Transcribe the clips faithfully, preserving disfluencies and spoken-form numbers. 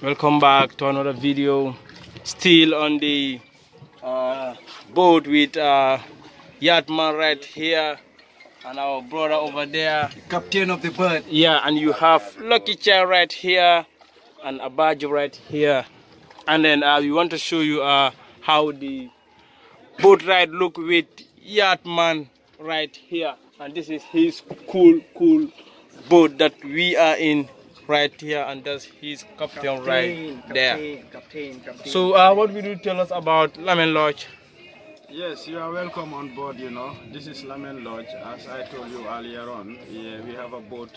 Welcome back to another video. Still on the uh, boat with uh, Yatman right here and our brother over there, captain of the bird. Yeah, and you have Lucky Chair right here and Arbadjie right here. And then uh, we want to show you uh, how the boat ride look with Yatman right here. And this is his cool, cool boat that we are in right here, and that's his captain, captain right captain, there. Captain, captain, so uh, what will you tell us about Lamin Lodge? Yes, you are welcome on board, you know. This is Lamin Lodge. As I told you earlier on, yeah, we have a boat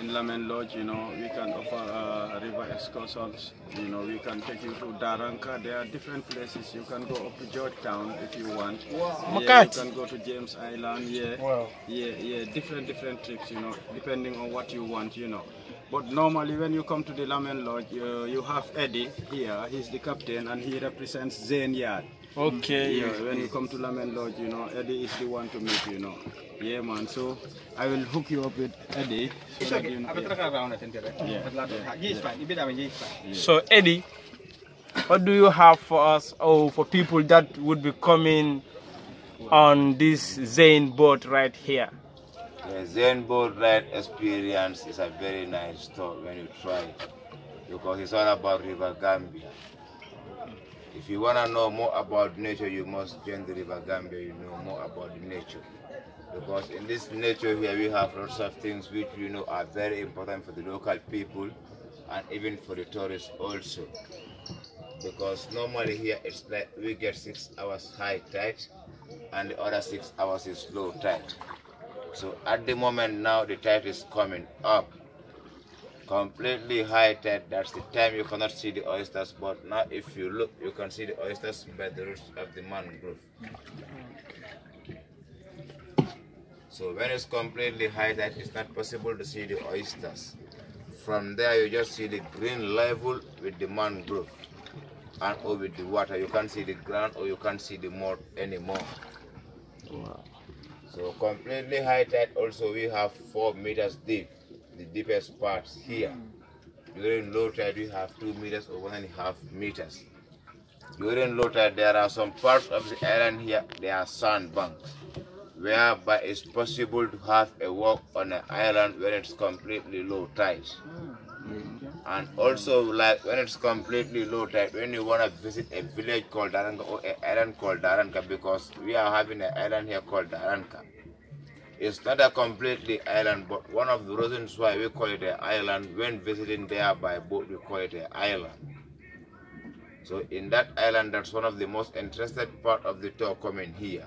in Lamin Lodge, you know. We can offer uh, river excursions, you know. We can take you to Daranka. There are different places. You can go up to Georgetown if you want. Wow. Yeah, you can go to James Island, yeah. Wow. Yeah, yeah, different, different trips, you know, depending on what you want, you know. But normally when you come to the Lamin Lodge, uh, you have Eddie here. He's the captain and he represents Zeyn Yard. Okay. Yeah, when you come to Lamin Lodge, you know, Eddie is the one to meet, you know. Yeah, man. So I will hook you up with Eddie. So it's okay. You know, yeah. So Eddie, what do you have for us or oh, for people that would be coming on this Zeyn boat right here? The Zeyn boat ride experience is a very nice thought when you try it, because it's all about River Gambia. If you want to know more about nature, you must join the River Gambia, you know more about the nature. Because in this nature here, we have lots of things which you know are very important for the local people and even for the tourists also. Because normally here, it's like we get six hours high tide and the other six hours is low tide. So at the moment now, the tide is coming up. Completely high tide, that's the time you cannot see the oysters, but now if you look, you can see the oysters by the roots of the mangrove. So when it's completely high tide, it's not possible to see the oysters. From there, you just see the green level with the mangrove and over with the water. You can't see the ground or you can't see the mud anymore. Wow. So completely high tide also, we have four meters deep. The deepest parts here. During low tide, we have two meters or one and a half meters. During low tide, there are some parts of the island here, they are sandbanks, whereby it's possible to have a walk on an island when it's completely low tide. And also, like when it's completely low tide, when you want to visit a village called Daranka or an island called Daranka, because we are having an island here called Daranka. It's not a completely island, but one of the reasons why we call it an island, when visiting there by boat, we call it an island. So in that island, that's one of the most interesting part of the tour coming here.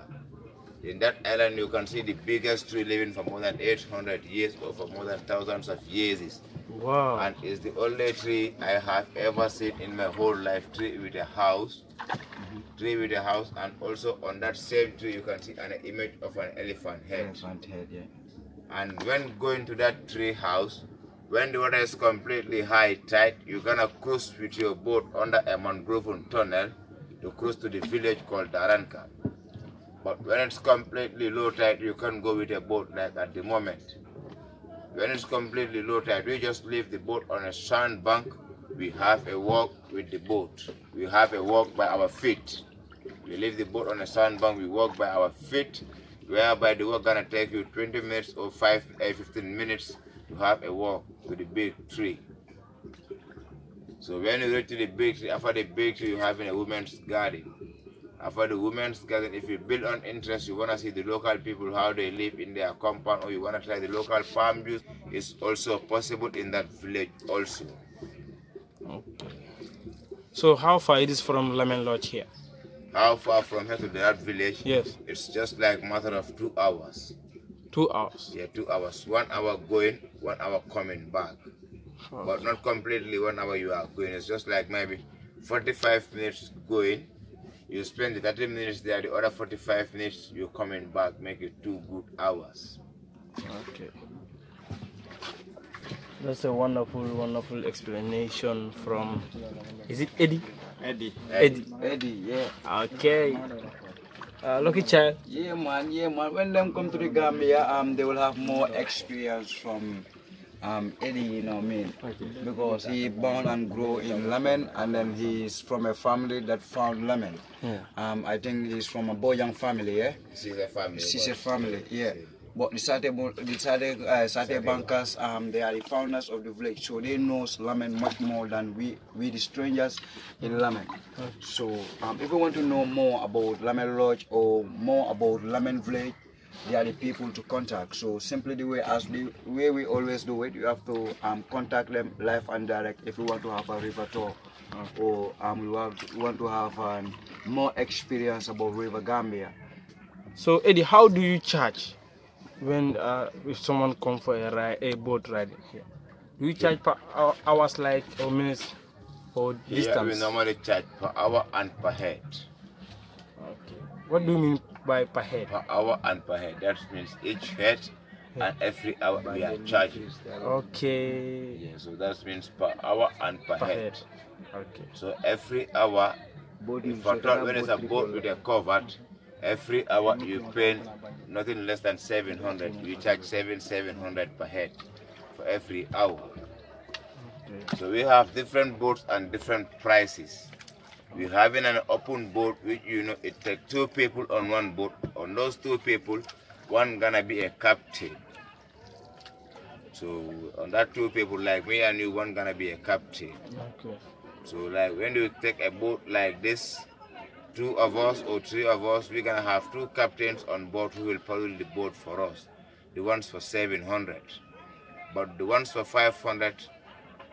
In that island, you can see the biggest tree living for more than eight hundred years or for more than thousands of years. Wow. And it's the only tree I have ever seen in my whole life, tree with a house, tree with a house, and also on that same tree you can see an image of an elephant head. Elephant head, yeah. And when going to that tree house, when the water is completely high tide, you're gonna cruise with your boat under a mangrove tunnel to cruise to the village called Daranka. But when it's completely low tide, you can't go with a boat like at the moment. When it's completely low tide, we just leave the boat on a sand bank. We have a walk with the boat. We have a walk by our feet. We leave the boat on a sandbank. We walk by our feet, whereby the walk gonna take you twenty minutes or five, uh, fifteen minutes to have a walk to the big tree. So when you reach to the big tree, after the big tree, you have in a woman's garden. After the woman's garden, if you build on interest, you wanna see the local people how they live in their compound, or you wanna try the local farm use, it's also possible in that village also. So how far it is from Lamin Lodge here? How far from here to that village? Yes. It's just like a matter of two hours. Two hours? Yeah, two hours. One hour going, one hour coming back. Oh. But not completely one hour you are going. It's just like maybe forty-five minutes going. You spend the thirty minutes there, the other forty-five minutes you're coming back. Make it two good hours. Okay. That's a wonderful, wonderful explanation from, is it Eddie? Eddie. Eddie, Eddie yeah. Okay. Uh, Lucky Child. Yeah, man, yeah, man. When them come to the Gambia, um, they will have more experience from um, Eddie, you know what I mean? Okay. Because he born and grew in Lamin, and then he's from a family that found Lamin. Yeah. Um, I think he's from a Bojang family, yeah? She's a family. She's a family, yeah. But the Sate uh, Sate bankers, um, they are the founders of the village, so they know Lamin much more than we, we the strangers in Lamin. Okay. So um, if you want to know more about Lamin Lodge or more about Lamin Village, they are the people to contact. So simply the way as the way we always do it, you have to um, contact them live and direct if you want to have a river tour, okay, or um, you, have, you want to have um, more experience about River Gambia. So Eddie, how do you charge when uh, if someone come for a, ride, a boat ride? Yeah. Do you charge yeah. per hours like or minutes or distance? Yeah, we normally charge per hour and per head. Okay. What do you mean by per head? Per hour and per head. That means each head yeah. and every hour by we are charging. Okay. Yeah, so that means per hour and per, per head. head. Okay. So every hour, if at all, when it's a boat with a covered, every hour you pay nothing less than seven hundred. You charge seven hundred per head for every hour. Okay. So we have different boats and different prices. We're having an open boat, which, you know, it takes two people on one boat. On those two people, one gonna be a captain. So on that two people, like me and you, one gonna be a captain. Okay. So like when you take a boat like this, two of us or three of us, we're gonna have two captains on board who will paddle the boat for us. The ones for seven hundred, but the ones for five hundred,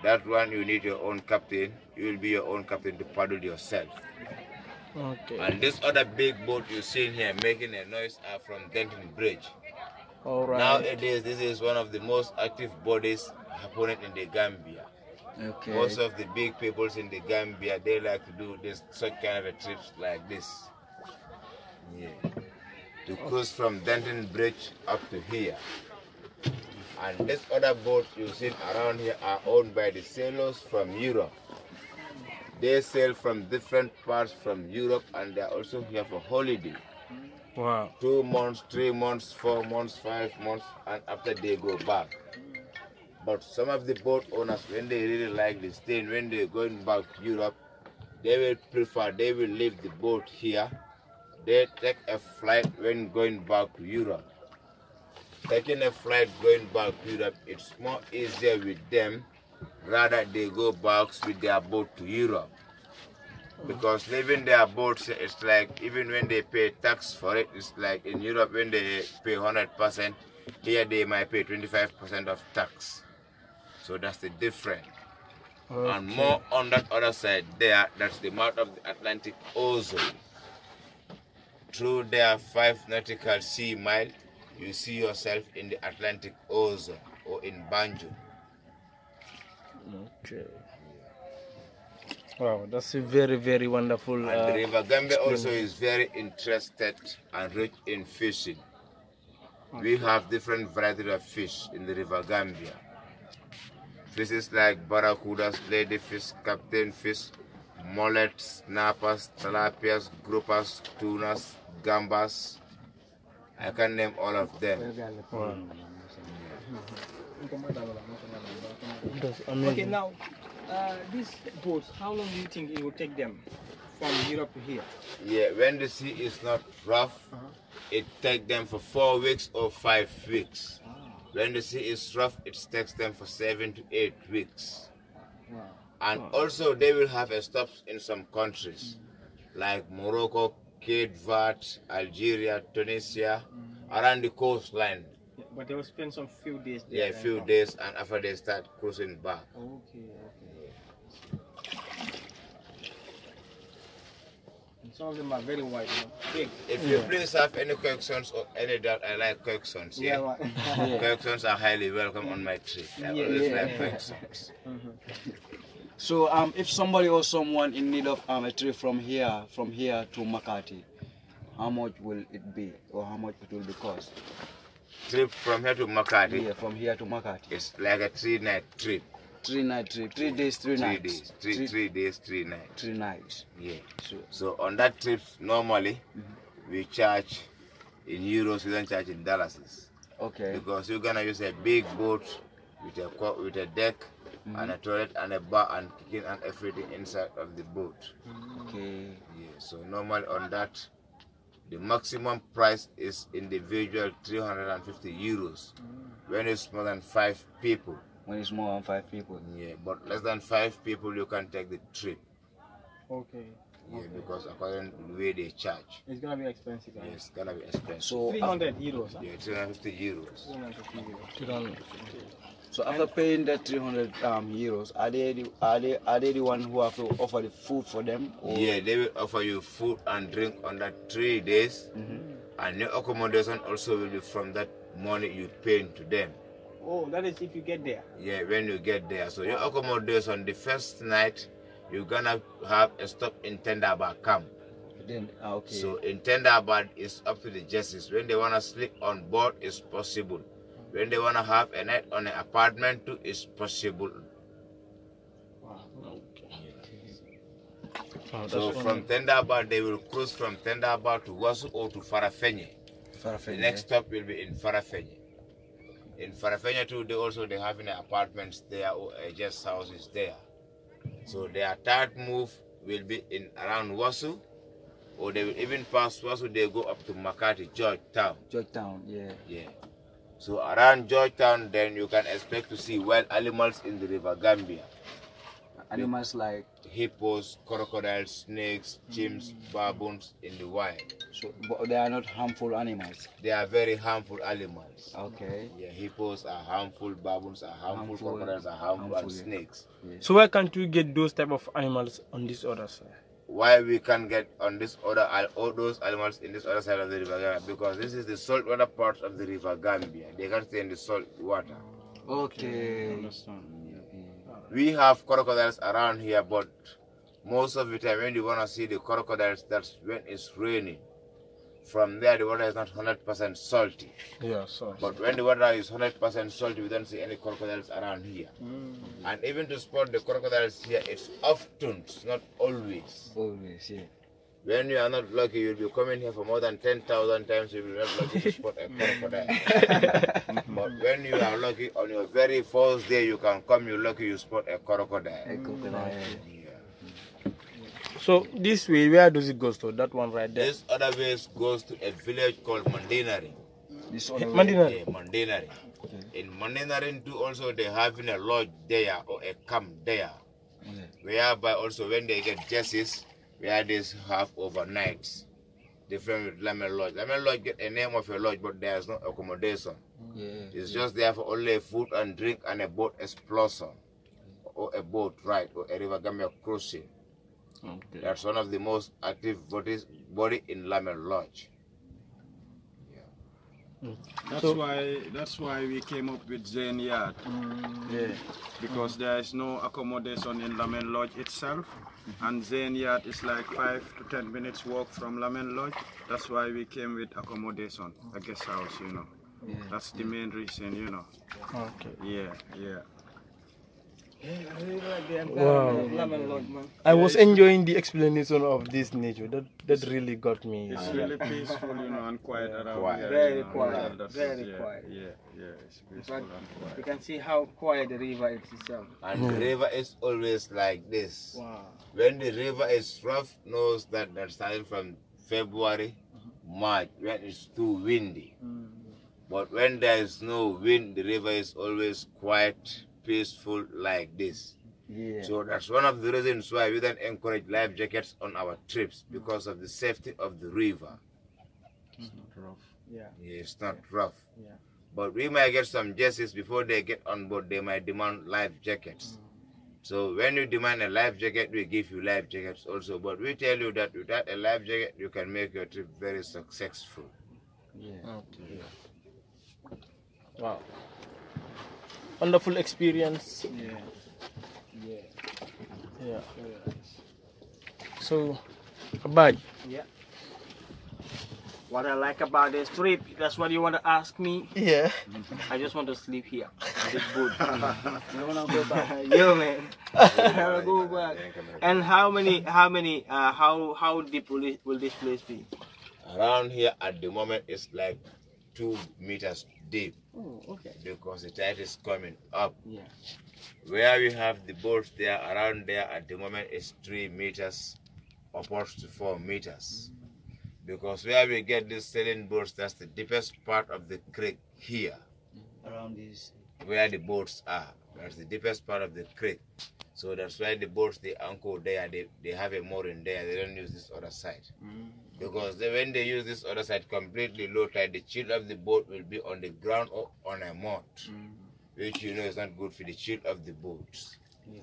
that one you need your own captain. You will be your own captain to paddle yourself. Okay. And this other big boat you see here making a noise are from Denton Bridge. All right. Nowadays, this is one of the most active bodies happening in the Gambia. Okay. Most of the big peoples in the Gambia, they like to do this such kind of a trips like this. Yeah. To cruise from Denton Bridge up to here. And these other boats you see around here are owned by the sailors from Europe. They sail from different parts from Europe, and they are also here for holiday. Wow. Two months, three months, four months, five months, and after they go back. But some of the boat owners, when they really like the staying, when they are going back to Europe, they will prefer, they will leave the boat here. They take a flight when going back to Europe. Taking a flight going back to Europe, it's more easier with them, rather they go back with their boat to Europe. Because leaving their boats, it's like, even when they pay tax for it, it's like in Europe when they pay one hundred percent, here they might pay twenty-five percent of tax. So that's the difference. Okay. And more on that other side there, that's the mouth of the Atlantic Ocean. Through their five nautical sea mile, you see yourself in the Atlantic Ocean or in Banjul. Okay. Wow, that's a very, very wonderful. Uh, and the River Gambia also is very interested and rich in fishing. Okay. We have different varieties of fish in the River Gambia. Fishes like barracudas, ladyfish, captain fish, mullets, snappers, tilapias, groupers, tunas, gambas. I can name all of them. Wow. Okay, now, uh, these boats, how long do you think it will take them from Europe to here? Yeah, when the sea is not rough, uh-huh. it takes them for four weeks or five weeks. Ah. When the sea is rough, it takes them for seven to eight weeks. Wow. And wow. also, they will have a stop in some countries, mm. like Morocco, Cape Verde, Algeria, Tunisia, mm-hmm. around the coastline. Yeah, but they will spend some few days there. Yeah, a few days, and after they start cruising back. Okay, okay. And some of them are very wide, you know, big. If yeah. you please have any questions or any doubt, I like questions. Yeah, yeah. yeah. Questions are highly welcome on my trip. I yeah, always yeah, like yeah. questions. Mm-hmm. So um, if somebody or someone in need of um, a trip from here, from here to Makati, how much will it be, or how much it will be cost? Trip from here to Makati? Yeah, from here to Makati. It's like a three-night trip. Three-night trip. Three days, three, three nights. Days. Three, three, three days, three nights. Three nights. Yeah. So, so on that trip, normally, mm-hmm. we charge in euros, we don't charge in dollars. Okay. Because you're going to use a big boat with a with a deck mm-hmm. and a toilet and a bar and kitchen and everything inside of the boat. Okay. Yeah. So normally on that, the maximum price is individual three hundred fifty euros. Mm-hmm. When it's more than five people. When it's more than five people. Yeah, but less than five people you can take the trip. Okay. Yeah, okay. Because according to the way they charge. It's gonna be expensive, guys. Yes, it's gonna be expensive. So three hundred euros. Yeah, three hundred fifty euros. three hundred fifty euros. three hundred fifty. So after paying that three hundred um, euros, are they the, are they are they the one who have to offer the food for them? Or? Yeah, they will offer you food and drink on that three days, mm-hmm. and your accommodation also will be from that money you pay to them. Oh, that is if you get there. Yeah, when you get there. So your accommodation the first night. You're gonna have a stop in Tendabar camp. Then, okay. So in Tendabar, it's up to the judges. When they wanna sleep on board, it's possible. When they wanna have a night on an apartment too, it's possible. Wow. Okay. Yeah. Oh, so from Tendabar, they will cruise from Tendabar to Wasu or to Farafenni. Farafenni. The next stop will be in Farafenni. In Farafenni too, they also they have an apartments there or a guest houses there. So their third move will be in around Wasu, or they will even pass Wasu, they go up to Makati, Georgetown. Georgetown, yeah. Yeah. So around Georgetown, then you can expect to see wild animals in the River Gambia. Animals with like? Hippos, crocodiles, snakes, chimps, mm. baboons in the wild. So, but they are not harmful animals? They are very harmful animals. Okay. Yeah, hippos are harmful, baboons are harmful, harmful crocodiles are harmful, harmful and yeah. snakes. Yeah. So where can't you get those type of animals on this other side? Why we can get on this other, all those animals in this other side of the River Gambia? Because this is the saltwater part of the River Gambia. They can't stay in the salt water. Okay. Understand. We have crocodiles around here, but most of the time when you want to see the crocodiles, that's when it's raining. From there, the water is not one hundred percent salty. Yeah, so. But when the water is one hundred percent salty, we don't see any crocodiles around here. Mm. And even to spot the crocodiles here, it's often, not always. Always, yeah. When you are not lucky, you'll be coming here for more than ten thousand times, you'll be not lucky to spot a crocodile. But when you are lucky, on your very first day, you can come, you're lucky, you spot a crocodile. A crocodile. Yeah. So this way, where does it go to? That one right there? This other way goes to a village called Mandinari. This other Mandinari? Yeah, Mandinari. Okay. In Mandinari too, also, they have in a lodge there or a camp there. Okay. Whereby also, when they get justice, where they have overnights, different with Lamin Lodge. Lamin Lodge get a name of a lodge, but there is no accommodation. Yeah, it's yeah. just there for only food and drink and a boat explosion, or a boat ride, or a River Gambia cruising. Okay. That's one of the most active bodies body in Lamin Lodge. Yeah. That's so, why that's why we came up with Zeyn Yard. Mm, yeah. Because mm. there is no accommodation in Lamin Lodge itself. And Zeyn Yard is like five to ten minutes walk from Lamin Lodge. That's why we came with accommodation, a guest house, you know. Yeah. That's the main reason, you know. Okay. Yeah, yeah. Wow. I was enjoying the explanation of this nature. That that really got me. It's really peaceful, you know, and quiet yeah. around quiet. Here, very you know, quiet. Yeah, very yeah, quiet. Yeah, yeah, it's peaceful and quiet. You can see how quiet the river is itself. And mm. the river is always like this. Wow. When the river is rough, knows that they're starting from February, mm-hmm. March, when it's too windy. Mm. But when there is no wind, the river is always quiet. Peaceful like this. Yeah. So that's one of the reasons why we don't encourage life jackets on our trips, because of the safety of the river. It's not rough. Yeah. yeah it's not yeah. rough. Yeah. But we might get some justice before they get on board, they might demand life jackets. Mm. So when you demand a life jacket, we give you life jackets also. But we tell you that without a life jacket, you can make your trip very successful. Yeah. Okay. Yeah. Wow. Wonderful experience. Yeah. Yeah. Yeah. So, Arbadjie. Yeah. What I like about this trip, that's what you want to ask me? Yeah. I just want to sleep here. It's good. I want to go back. Yo, man. I go back. And how many, how many, uh, how, how deep will this, will this place be? Around here at the moment, it's like two meters deep. Oh, okay. Because the tide is coming up. Yeah. Where we have the boat there, around there at the moment is three meters, upwards to four meters. Mm. Because where we get these sailing boats, that's the deepest part of the creek here. Around this. Where the boats are, that's the deepest part of the creek. So that's why the boats, they anchor there, they, they have a mooring there, they don't use this other side. Mm. Because they, when they use this other side completely low tide, the chill of the boat will be on the ground or on a mud, mm. which you know is not good for the chill of the boats. Yeah.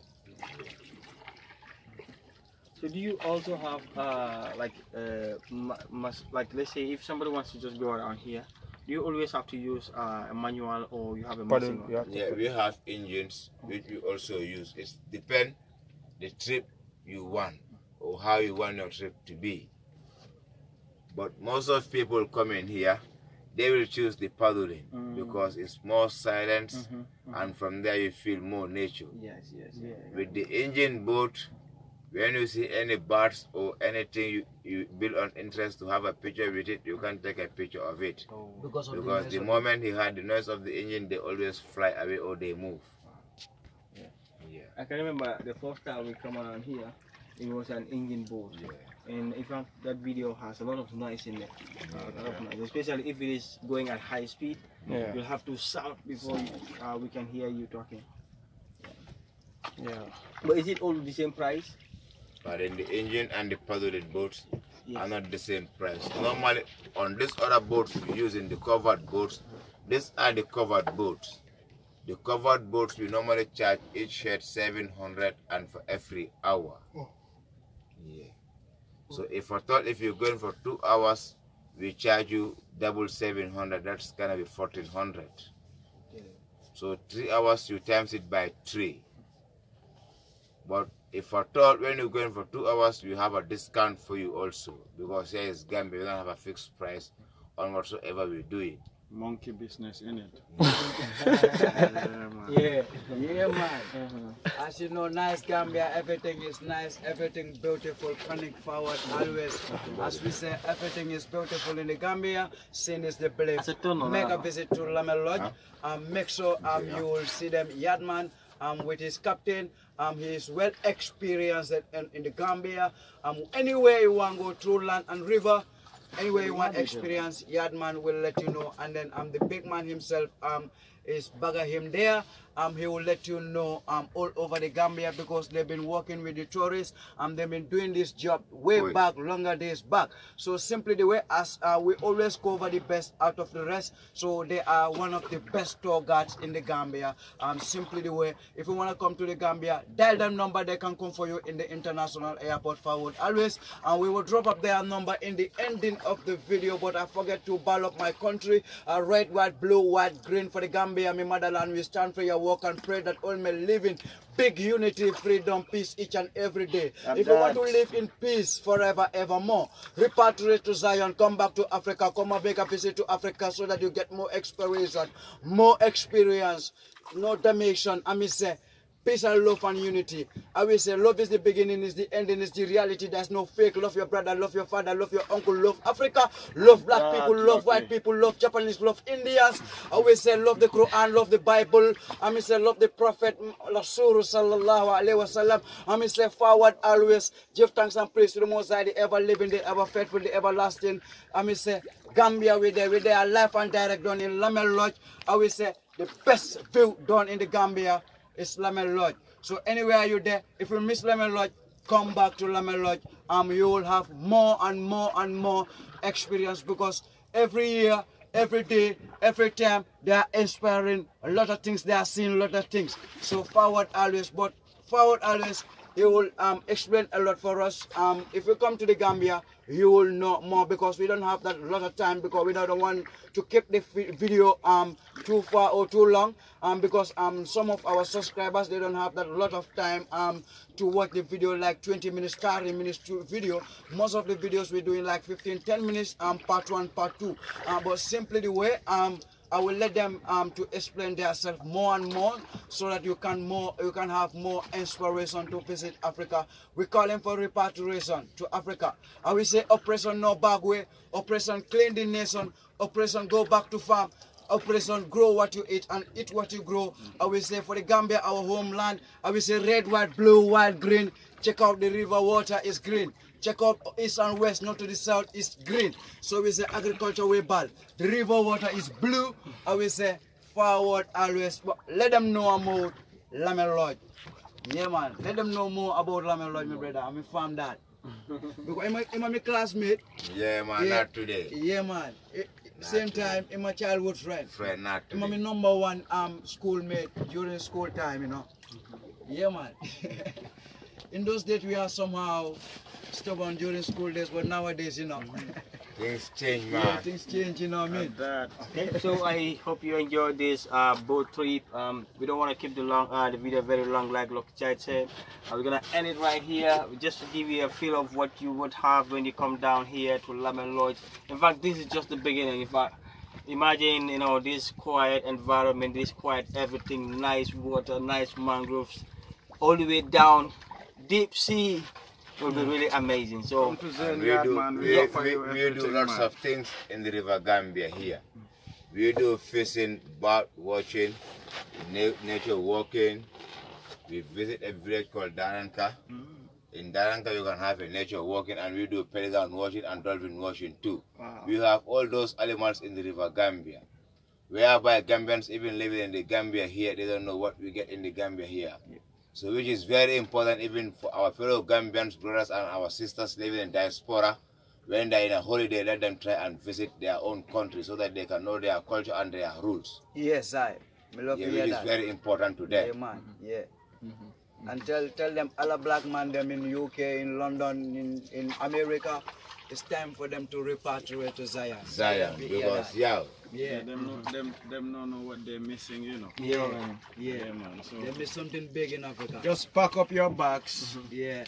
So do you also have uh, like uh, must, like let's say if somebody wants to just go around here, do you always have to use uh, a manual or you have a machine? Yeah, we have engines which we also use. It depends the trip you want or how you want your trip to be. But most of people coming here, they will choose the paddling mm. because it's more silence, mm-hmm, mm-hmm. and from there you feel more nature. Yes, yes. Yeah, with yeah. the engine boat, when you see any birds or anything you, you build on interest to have a picture with it, you can take a picture of it. Oh. Because, of because the, the moment he heard the noise of the engine, they always fly away or they move. Yeah. Yeah. I can remember the first time we come around here, it was an engine boat. Yeah. And in fact, that video has a lot of noise in it, a lot of noise. Especially if it is going at high speed, yeah. you'll have to shout before uh, we can hear you talking. Yeah. yeah. But is it all the same price? But in the engine and the paddled boats yes. are not the same price. Normally, on these other boats we use in the covered boats, these are the covered boats. The covered boats we normally charge each head seven hundred and for every hour. Oh. Yeah. So if I thought if you're going for two hours, we charge you double seven hundred. That's gonna be fourteen hundred. Yeah. So three hours you times it by three. But if I thought when you're going for two hours, we have a discount for you also because here is Gambia. We don't have a fixed price on whatsoever we do it. Monkey business in it. yeah, yeah, man. Uh-huh. As you know, Nice Gambia, everything is nice, everything beautiful, chronic forward, always. As we say, everything is beautiful in the Gambia, sin is the belief. Make a visit to Lamin Lodge and make sure um, you will see them. Yatman um, with his captain. Um, he is well experienced in, in the Gambia. Um, anywhere you want to go through land and river, anyway, you want experience, Yatman will let you know. And then um, the big man himself um, is bagger him there. Um, he will let you know um, all over the Gambia because they've been working with the tourists. Um, they've been doing this job way Wait. back, longer days back. So simply the way as uh, we always cover the best out of the rest. So they are one of the best tour guides in the Gambia. Um, simply the way. If you want to come to the Gambia, dial them number. They can come for you in the international airport forward always. And we will drop up their number in the ending of the video. But I forget to ball up my country. Uh, red, white, blue, white, green for the Gambia, my motherland. We stand for your work and pray that all may live in big unity, freedom, peace each and every day. I'm if you want to live in peace forever, evermore, repatriate to Zion, come back to Africa, come and make a visit to Africa so that you get more experience, more experience, no damnation. I mean, say, peace and love and unity. I will say love is the beginning, is the ending, is the reality. There's no fake. Love your brother, love your father, love your uncle, love Africa, love black ah, people, love okay. white people, love Japanese, love Indians. I will say love the Quran, love the Bible. I will say love the Prophet, Rasul sallallahu alaihi wasallam. I will say forward always. Give thanks and praise to the Most High, the ever living, the ever faithful, the everlasting. I will say Gambia with their, with their life and direct done in Lamin Lodge. I will say the best view done in the Gambia. It's Lamin Lodge. So anywhere you're there, if you miss Lamin Lodge, come back to Lamin Lodge. Um, you will have more and more and more experience because every year, every day, every time, they are inspiring a lot of things. They are seeing a lot of things. So forward always, but forward always, you will um, explain a lot for us. Um, if you come to the Gambia, you will know more because we don't have that lot of time because we don't want to keep the video um too far or too long um because um some of our subscribers they don't have that lot of time um to watch the video like twenty minutes, thirty minutes to video. Most of the videos we're doing like fifteen, ten minutes um part one, part two. Uh, but simply the way um I will let them um to explain themselves more and more so that you can more you can have more inspiration to visit Africa. We call them for repatriation to Africa. I will say oppression no bag way, oppression clean the nation, oppression go back to farm. Operation grow what you eat and eat what you grow. I will say for the Gambia, our homeland, I will say red, white, blue, white, green. Check out the river, water is green. Check out east and west, not to the south, is green. So we say agriculture way bad. The river water is blue. I will say forward always. But let them know about Lamin Lodge. Yeah man, let them know more about Lamin Lodge, my brother. I mean farm that. Because I'm a, I'm a classmate. Yeah man, yeah, not today. Yeah man. It, Not Same today. time, in my childhood friend. Friend, not today. I'm my number one um, schoolmate during school time, you know. Yeah, man. In those days, we are somehow stubborn during school days, but nowadays, you know. Things change, man. Yeah, things change, you know what I mean? That. Okay, so I hope you enjoyed this uh, boat trip. Um, we don't want to keep the long uh, the video very long, like Lucky Child said. Uh, we're going to end it right here, just to give you a feel of what you would have when you come down here to Lamin Lodge. In fact, this is just the beginning. In fact, imagine, you know, this quiet environment, this quiet everything, nice water, nice mangroves, all the way down, deep sea. Will be really amazing. So we do, we, we, we do lots of things in the River Gambia here. We do fishing, boat watching, nature walking. We visit a village called Daranka. In Daranka you can have a nature walking, and we do pelican watching and dolphin watching too. Wow. We have all those animals in the River Gambia. Whereby Gambians even living in the Gambia here, they don't know what we get in the Gambia here. Yeah. So which is very important even for our fellow Gambians, brothers and our sisters living in diaspora. When they're in a holiday, let them try and visit their own country so that they can know their culture and their rules. Yes, I. Yeah, which is that. very important to them. Yeah, man. Yeah. Mm-hmm. And tell, tell them, all black man, them in U K, in London, in, in America, it's time for them to repatriate to Zion. Zion, yeah, because, yeah. Yeah, yeah, them, mm-hmm. them, them don't know what they're missing, you know. Yeah, yeah, yeah man. So they miss something big in Africa. Just pack up your bags. Mm-hmm. Yeah.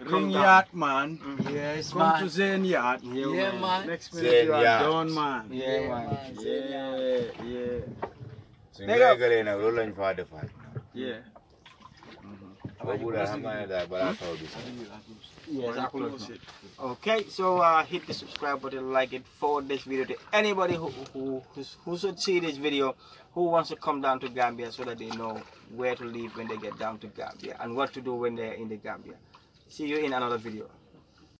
Ring Yatman. Mm-hmm. Yes, Come man. to Zeyn Yard. Yeah, yeah man. man. Next minute Zeyn you are Yard. done, man. Yeah, yeah man. man. Yeah, yeah. So you're going to roll and fight the fight. Yeah. Okay, so uh, hit the subscribe button, like it, forward this video to anybody who who who's, who should see this video, who wants to come down to Gambia, so that they know where to live when they get down to Gambia and what to do when they're in the Gambia. See you in another video.